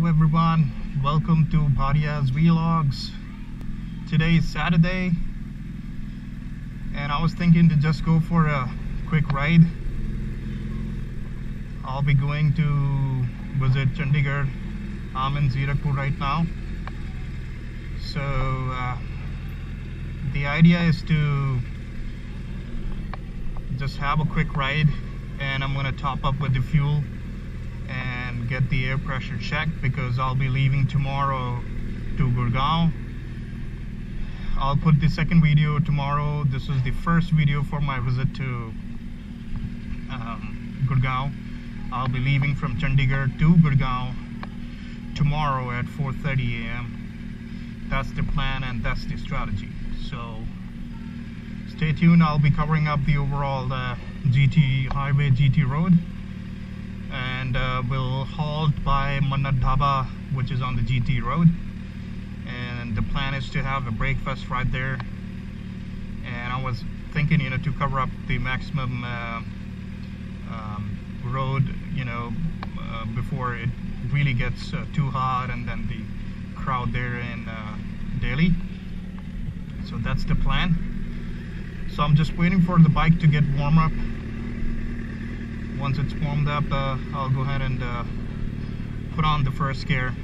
Hello everyone, welcome to Bharia's Vlogs. Today is Saturday and I was thinking to just go for a quick ride. I'll be going to visit Chandigarh. I'm in Zirakpur right now. So the idea is to just have a quick ride, and I'm gonna top up with the fuel and get the air pressure checked because I'll be leaving tomorrow to Gurgaon. I'll put the second video tomorrow. This is the first video for my visit to Gurgaon. I'll be leaving from Chandigarh to Gurgaon tomorrow at 4:30 a.m. That's the plan and that's the strategy. So stay tuned. I'll be covering up the overall GT highway, GT road, and we'll halt by Mannad Dhaba, which is on the GT road, and the plan is to have a breakfast right there. And I was thinking, you know, to cover up the maximum road, you know, before it really gets too hot and then the crowd there in Delhi. So that's the plan. So I'm just waiting for the bike to get warm up. Once it's warmed up, I'll go ahead and put on the first gear.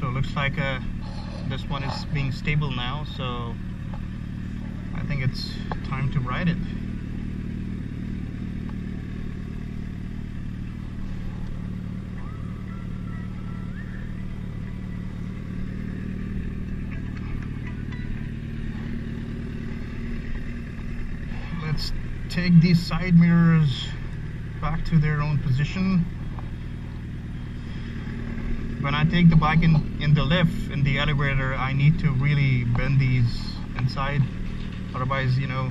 So it looks like this one is being stable now, so I think it's time to ride it. Take these side mirrors back to their own position. When I take the bike in the lift, in the elevator, I need to really bend these inside, otherwise, you know,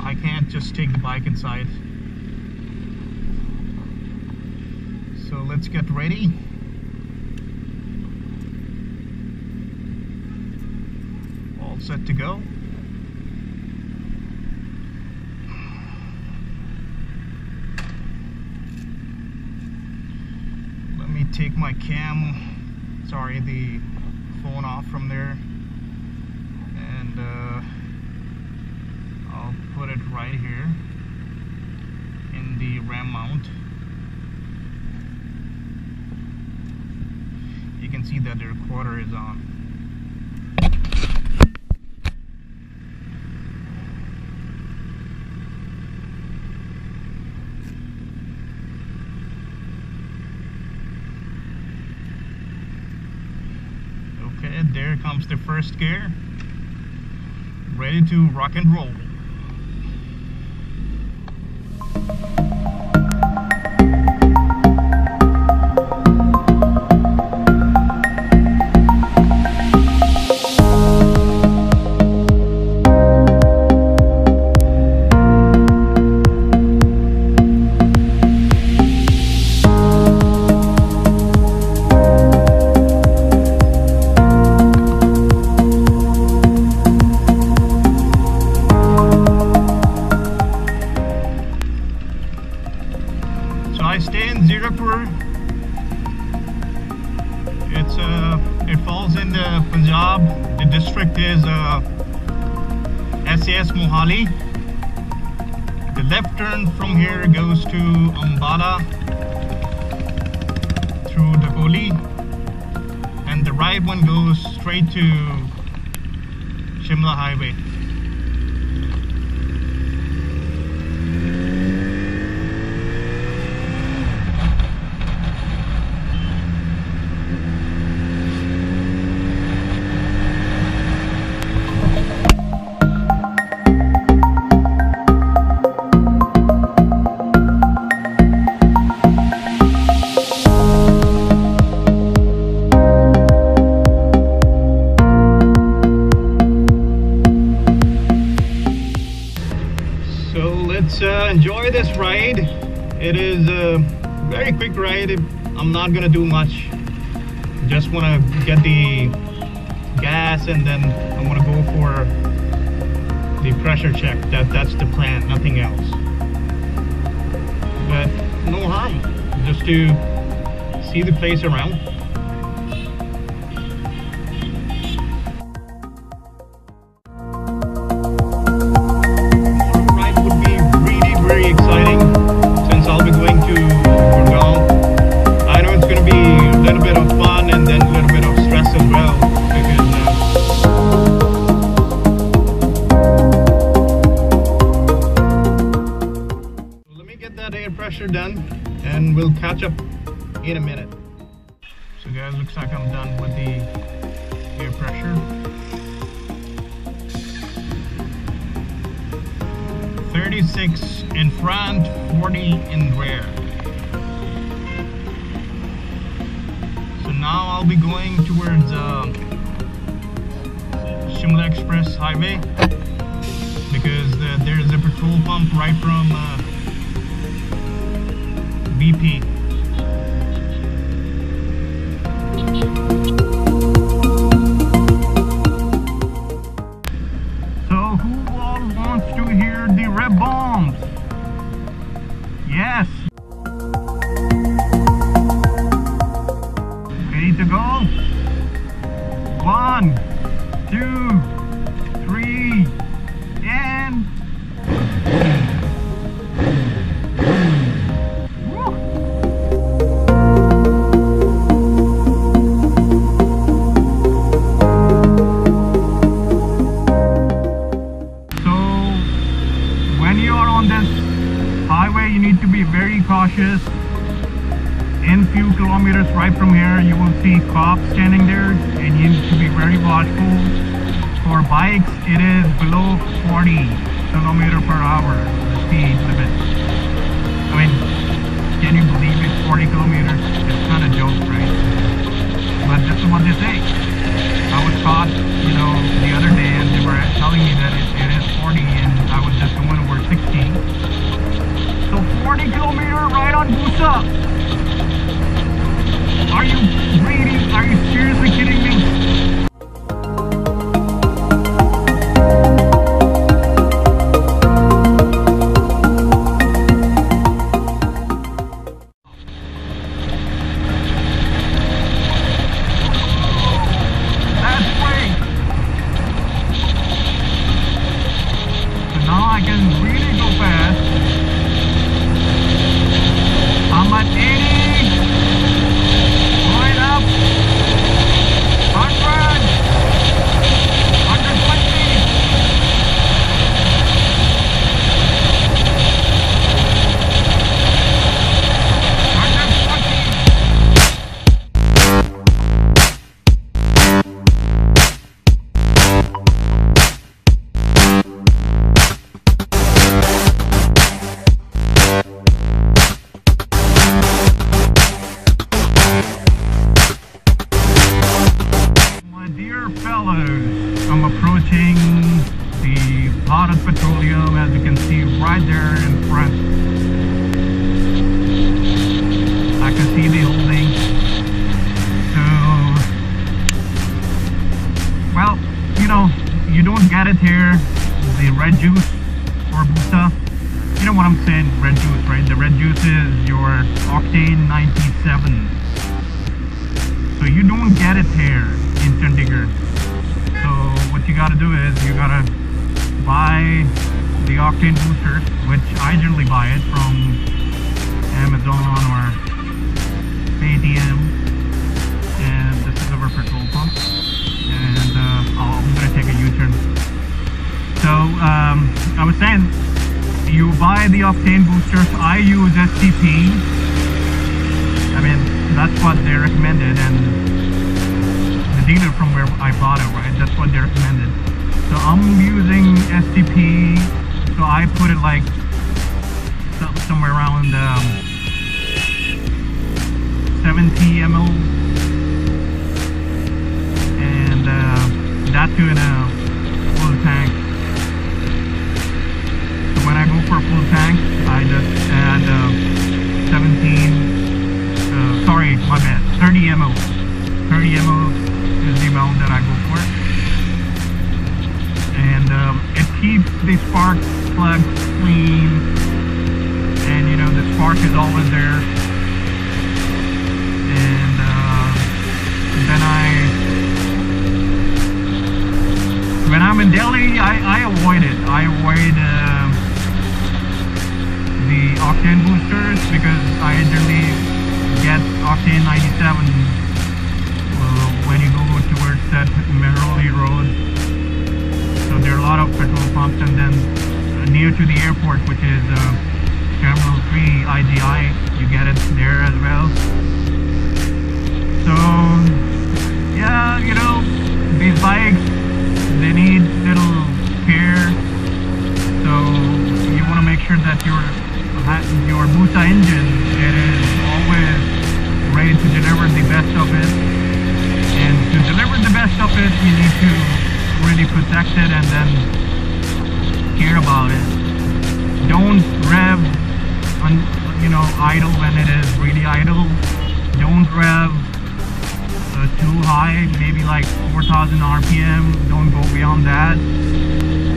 I can't just take the bike inside. So let's get ready. All set to go. Take my cam, sorry, the phone off from there, and I'll put it right here in the RAM mount. You can see that the recorder is on. There comes the first gear, ready to rock and roll. It falls in the Punjab. The district is SAS Mohali. The left turn from here goes to Ambala through Dhakoli, and the right one goes straight to Shimla Highway. Enjoy this ride. It is a very quick ride. I'm not gonna do much, just want to get the gas and then I want to go for the pressure check. That's the plan, nothing else. But no harm, just to see the place around. Tomorrow's ride would be really very exciting since I'll be going to Gurgaon. I know it's going to be a little bit of fun and then a little bit of stress as well. Done, and we'll catch up in a minute. So guys, looks like I'm done with the air pressure. $36 in front, $40 in rear. So now I'll be going towards Shimla Express Highway because there's a petrol pump right from BP. So who all wants to hear the rap bombs? Yes. Ready to go? 1, 2, 3, and cautious. In few kilometers right from here you will see cops standing there and you need to be very watchful. For bikes it is below 40 km/h the speed limit. I mean, can you believe it? 40 km, it's not a joke, right? But this is what they say. I was caught, you know, the other day and they were telling me that it is 40 and I was just going over 60. So 40 km right on Busa. Are you really? Are you seriously kidding me? That's great. So now I can really go fast. I'm at 80, going up, 100, 120, 140. Octane 97. So you don't get it here in Chandigarh. So what you gotta do is you gotta buy the octane booster, which I generally buy it from Amazon or Paytm, and this is our petrol pump. And I'm gonna take a U-turn. So I was saying, you buy the octane boosters. I use STP. I mean, that's what they recommended, and the dealer from where I bought it, right? That's what they recommended. So I'm using STP. So I put it like somewhere around 70 ml, and that too in a full tank. When I go for a full tank, I just add 30 ml. 30 ml is the amount that I go for. And it keep the spark plug clean, and you know the spark is always there. And then when I'm in Delhi, I avoid it. I avoid the octane boosters because I generally get octane 97 when you go towards that Meroli road. So there are a lot of petrol pumps, and then near to the airport, which is Terminal 3 IGI, you get it there as well. So yeah, you know, these bikes, they need little care. So you want to make sure that your Busa engine, it is always ready to deliver the best of it. And to deliver the best of it, you need to really protect it and then care about it. Don't rev idle when it is really idle. Don't rev too high, maybe like 4000 rpm. Don't go beyond that.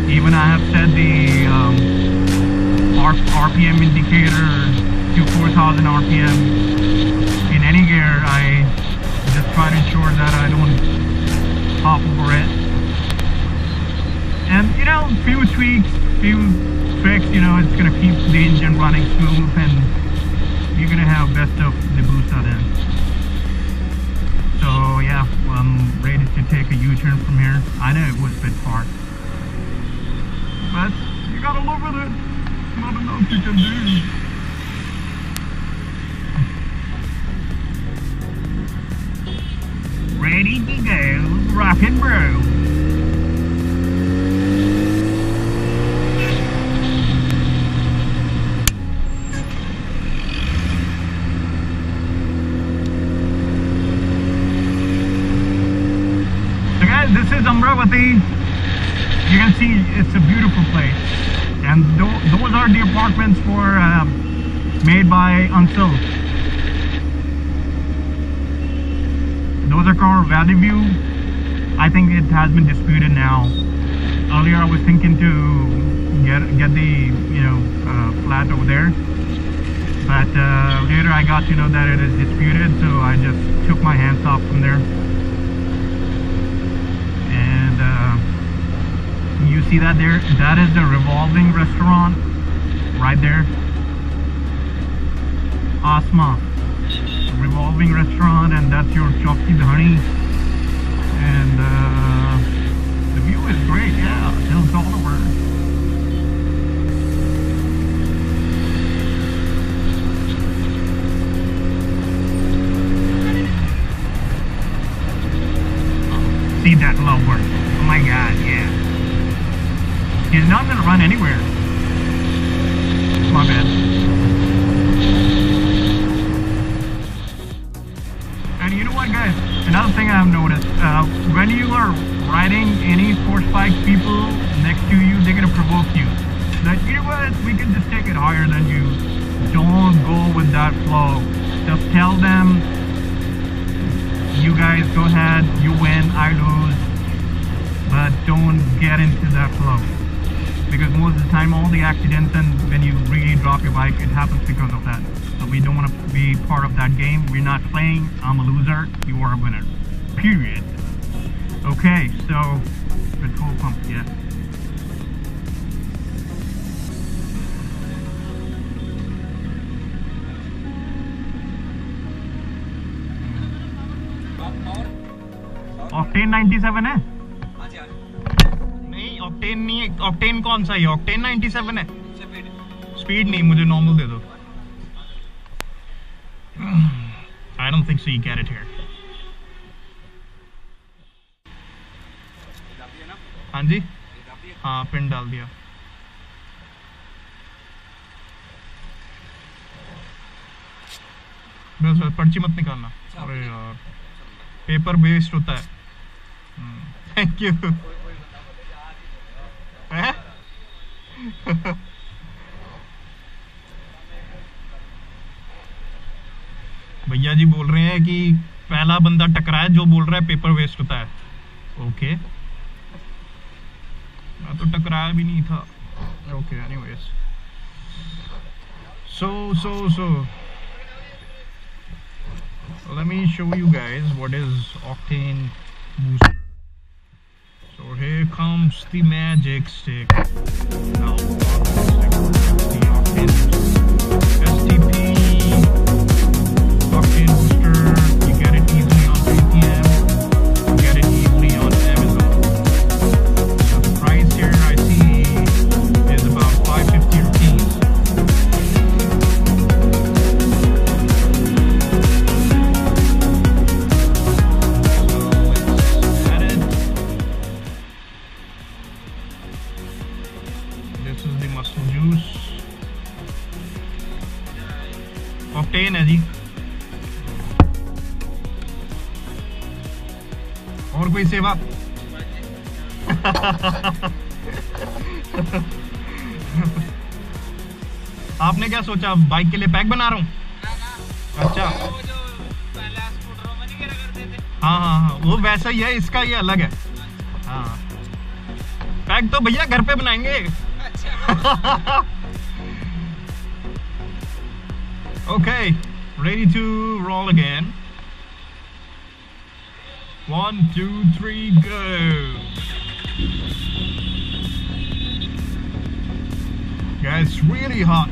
Even I have set the rpm indicator to 4000 rpm in any gear. I just try to ensure that I don't hop over it. And you know, few tricks, you know, it's gonna keep the engine running smooth, and you're gonna have best of the Busa then. So yeah, well, I'm ready to take a U-turn from here. I know it was a bit far, but you gotta live with it. Not enough you can do. Ready to go, rock and roll. You can see it's a beautiful place, and those are the apartments for made by Ansal. Those are called Valley View. I think it has been disputed now. Earlier I was thinking to get the flat over there, but later I got to know that it is disputed, so I just took my hands off from there. You see that there? That is the revolving restaurant right there. Asma. Revolving restaurant, and that's your Chokhi Dhani. And the view is great, yeah. Hills all over. Oh, see that lovebird. Oh my god, yeah. He's not going to run anywhere. My bad. And you know what, guys? Another thing I've noticed. When you are riding any sports bike, people next to you, they're going to provoke you. Like, you know what? We can just take it higher than you. Don't go with that flow. Just tell them, you guys go ahead. You win, I lose. But don't get into that flow. Because most of the time, all the accidents and when you really drop your bike, it happens because of that. So we don't want to be part of that game. We're not playing. I'm a loser. You are a winner. Period. Okay, so petrol pump, yeah. Octane 97, eh? Octane नहीं है, octane कौन सा है? Octane 97 है। Speed नहीं, मुझे normal दे दो। I don't think so you get it here. हाँ जी, हाँ पिन डाल दिया। बस पर्ची मत निकालना। अरे यार, पेपर वेस्ट होता है। Thank you. भैया जी बोल रहे हैं कि पहला बंदा टकराया जो बोल रहा है पेपर वेस्ट होता है। ओके, तो टकराया भी नहीं था। Okay anyways so let me show you guys what is octane booster. So here comes the magic stick. Now the octane STP octane booster, you get it easily on ATM, you get it easily on Amazon. So the price here I see is about 550 rupees. Octane है जी और कोई सेवा आपने क्या सोचा bike के लिए पैक बना रहा हूँ? अच्छा हाँ हाँ हाँ वो वैसा ही है, इसका ये अलग है। हाँ पैक तो भैया घर पे बनाएंगे। अच्छा Okay, ready to roll again. 1, 2, 3, go. Guys, really hot.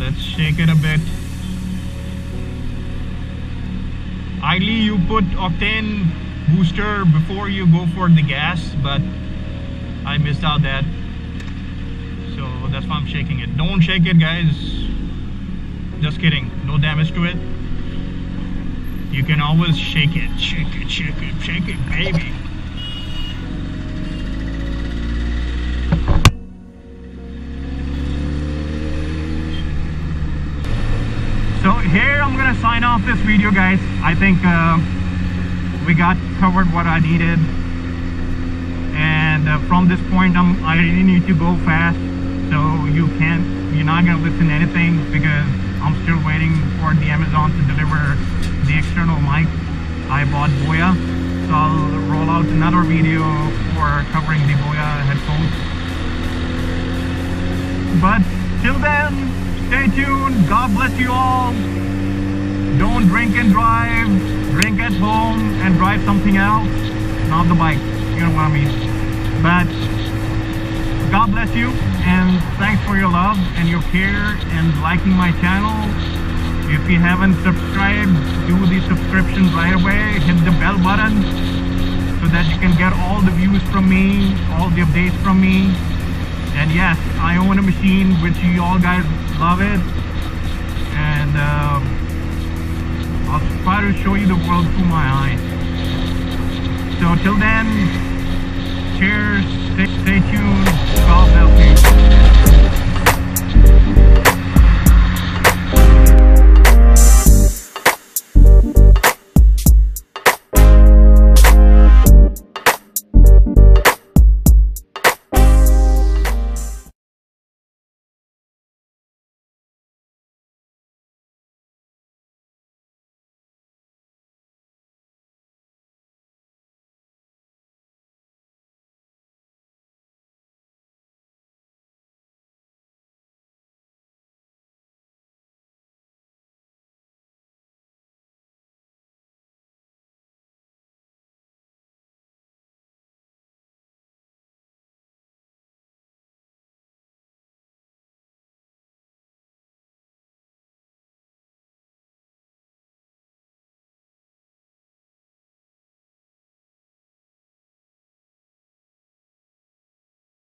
Let's shake it a bit. Ideally, you put octane booster before you go for the gas, but I missed out that, so that's why I'm shaking it. Don't shake it, guys. Just kidding. No damage to it. You can always shake it, shake it, shake it, shake it, baby. So here I'm gonna sign off this video, guys. I think we got covered what I needed. And from this point I really need to go fast, so you're not going to listen to anything because I'm still waiting for the Amazon to deliver the external mic. I bought Boya, so I'll roll out another video for covering the Boya headphones. But till then, stay tuned. God bless you all. Don't drink and drive. Drink at home and drive something else, not the bike, you know what I mean. But God bless you and thanks for your love and your care and liking my channel. If you haven't subscribed, do the subscription right away. Hit the bell button so that you can get all the views from me, all the updates from me. And yes, I own a machine which you all guys love it. And I'll try to show you the world through my eyes. So till then, cheers, stay tuned, God help you.